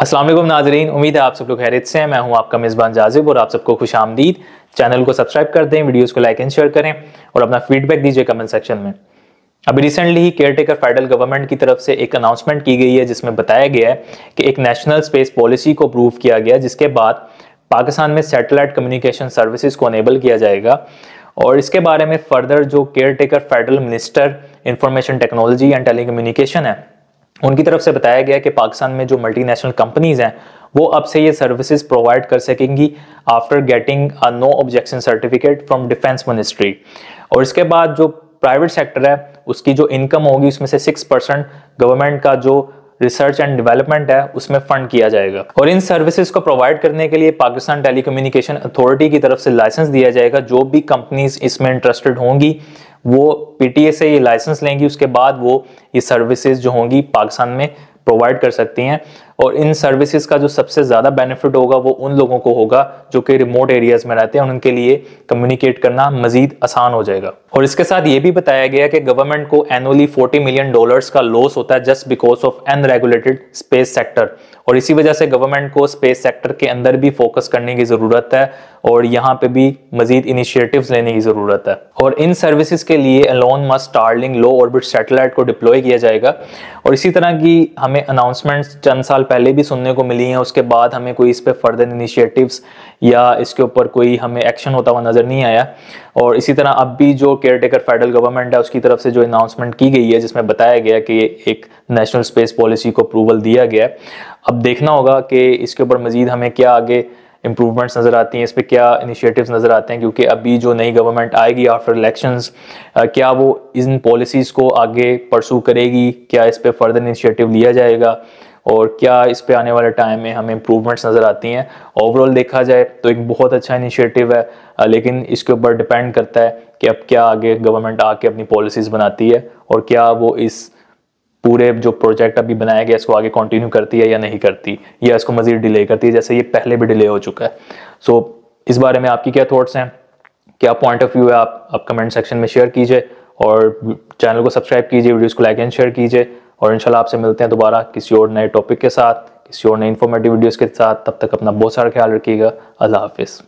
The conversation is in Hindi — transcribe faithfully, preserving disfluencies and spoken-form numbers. अस्सलाम वालेकुम नाजरीन, उम्मीद है आप सब लोग खैरियत से हैं। मैं हूं आपका मेज़बान जाजिब और आप सबको खुश आमदीद। चैनल को सब्सक्राइब कर दें, वीडियोस को लाइक एंड शेयर करें और अपना फीडबैक दीजिए कमेंट सेक्शन में। अभी रिसेंटली ही केयरटेकर फेडरल गवर्नमेंट की तरफ से एक अनाउंसमेंट की गई है जिसमें बताया गया है कि एक नेशनल स्पेस पॉलिसी को अप्रूव किया गया जिसके बाद पाकिस्तान में सैटेलाइट कम्युनिकेशन सर्विसेज को इनेबल किया जाएगा। और इसके बारे में फर्दर जो caretaker federal minister information technology and telecommunication है उनकी तरफ से बताया गया कि पाकिस्तान में जो मल्टीनेशनल कंपनीज हैं वो अब से ये सर्विसेज प्रोवाइड कर सकेंगी after getting a no objection certificate from defence ministry. और इसके बाद जो प्राइवेट सेक्टर है उसकी जो इनकम होगी उसमें से सिक्स परसेंट गवर्नमेंट का जो रिसर्च एंड डेवलपमेंट है उसमें फंड किया जाएगा। और इन सर्विसेज को प्रोवाइड करने के लिए पाकिस्तान टेलीकम्युनिकेशन अथॉरिटी की तरफ से लाइसेंस दिया जाएगा। जो भी कंपनीज इसमें इंटरेस्टेड होंगी वो पीटीए से ये लाइसेंस लेंगी, उसके बाद वो ये सर्विसेज जो होंगी पाकिस्तान में प्रोवाइड कर सकती हैं। और इन सर्विसेज का जो सबसे ज़्यादा बेनिफिट होगा वो उन लोगों को होगा जो कि रिमोट एरियाज़ में रहते हैं, उनके लिए कम्युनिकेट करना मजीद आसान हो जाएगा। और इसके साथ ये भी बताया गया कि गवर्नमेंट को एनुअली चालीस मिलियन डॉलर्स का लॉस होता है just because of unregulated space sector. और इसी वजह से गवर्नमेंट को स्पेस सेक्टर के अंदर भी फोकस करने की ज़रूरत है और यहाँ पे भी मजीद इनिशिएटिव्स लेने की ज़रूरत है। और इन सर्विसेज के लिए Elon Musk Starlink low orbit satellite को डिप्लॉय किया जाएगा। और इसी तरह की हमें अनाउंसमेंट्स चंद साल पहले भी सुनने को मिली हैं, उसके बाद हमें कोई इस पर फर्दर इनिशिएटिव्स या इसके ऊपर कोई हमें एक्शन होता हुआ नज़र नहीं आया। और इसी तरह अब भी जो केयरटेकर फेडरल गवर्नमेंट है उसकी तरफ से जो अनाउंसमेंट की गई है जिसमें बताया गया कि एक नेशनल स्पेस पॉलिसी को अप्रूवल दिया गया है। अब देखना होगा कि इसके ऊपर मजीद हमें क्या आगे इम्प्रूवमेंट्स नज़र आती हैं, इस पर क्या इनिशिएटिव्स नज़र आते हैं, क्योंकि अभी जो नई गवर्नमेंट आएगी आफ्टर इलेक्शंस क्या वो इन पॉलिसीज़ को आगे परसू करेगी, क्या इस पर फर्दर इनिशिएटिव लिया जाएगा और क्या इस पे आने वाले टाइम में हमें इम्प्रूवमेंट्स नज़र आती हैं। ओवरऑल देखा जाए तो एक बहुत अच्छा इनिशिएटिव है, लेकिन इसके ऊपर डिपेंड करता है कि अब क्या आगे गवर्नमेंट आके अपनी पॉलिसीज़ बनाती है और क्या वो इस पूरे जो प्रोजेक्ट अभी बनाया गया इसको आगे कंटिन्यू करती है या नहीं करती, या इसको मज़ीद डिले करती है जैसे ये पहले भी डिले हो चुका है। सो इस बारे में आपकी क्या थॉट्स हैं, क्या पॉइंट ऑफ व्यू है, आप, आप कमेंट सेक्शन में शेयर कीजिए और चैनल को सब्सक्राइब कीजिए, वीडियोज़ को लाइक एंड शेयर कीजिए। और इंशाल्लाह आपसे मिलते हैं दोबारा किसी और नए टॉपिक के साथ, किसी और नए इन्फॉर्मेटिव वीडियोस के साथ। तब तक अपना बहुत सारा ख्याल रखिएगा। अल्लाह हाफिज़।